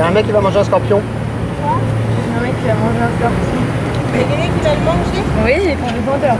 Il y a un mec qui va manger un scorpion. Il y a un mec qui va manger un scorpion. Il y a quelqu'un qui va le manger? Oui, il est pour le vendeur.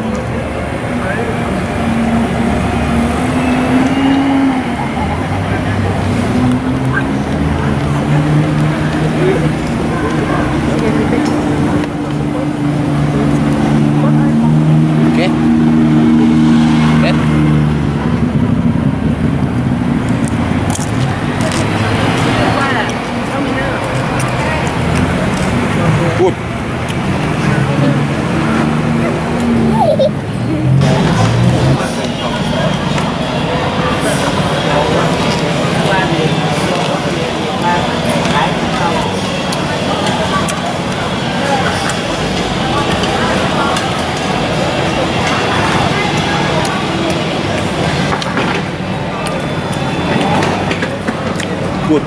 Good.